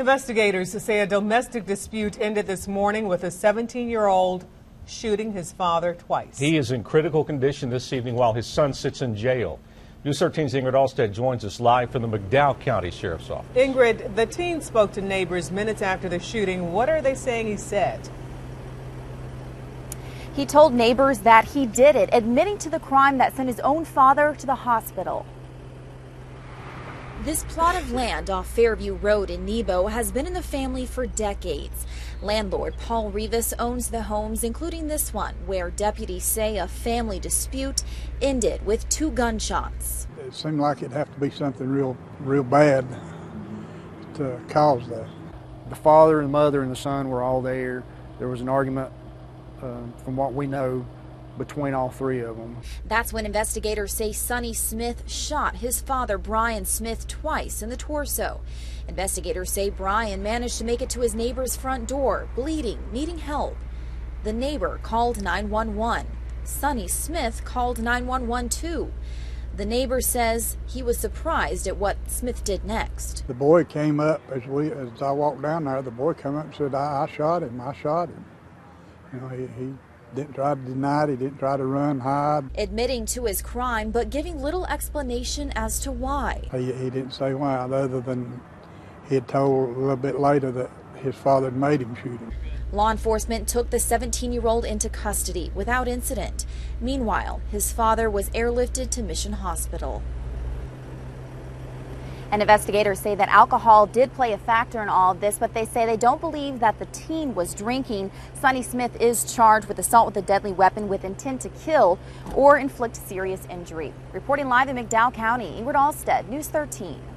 Investigators say a domestic dispute ended this morning with a 17-year-old shooting his father twice. He is in critical condition this evening while his son sits in jail. News 13's Ingrid Alstead joins us live from the McDowell County Sheriff's Office. Ingrid, the teen spoke to neighbors minutes after the shooting. What are they saying he said? He told neighbors that he did it, admitting to the crime that sent his own father to the hospital. This plot of land off Fairview Road in Nebo has been in the family for decades. Landlord Paul Revis owns the homes, including this one, where deputies say a family dispute ended with 2 gunshots. It seemed like it'd have to be something real bad to cause that. The father and mother and the son were all there. There was an argument, from what we know, between all 3 of them. That's when investigators say Sonny Smith shot his father, Brian Smith, twice in the torso. Investigators say Brian managed to make it to his neighbor's front door, bleeding, needing help. The neighbor called 911. Sonny Smith called 911 too. The neighbor says he was surprised at what Smith did next. The boy came up as I walked down there. The boy came up and said, I shot him. I shot him. You know, he didn't try to deny it. He didn't try to run, hide. Admitting to his crime, but giving little explanation as to why. He didn't say why, other than he had told a little bit later that his father had made him shoot him. Law enforcement took the 17-year-old into custody without incident. Meanwhile, his father was airlifted to Mission Hospital. And investigators say that alcohol did play a factor in all of this, but they say they don't believe that the teen was drinking. Sonny Smith is charged with assault with a deadly weapon with intent to kill or inflict serious injury. Reporting live in McDowell County, Ingrid Alstead, News 13.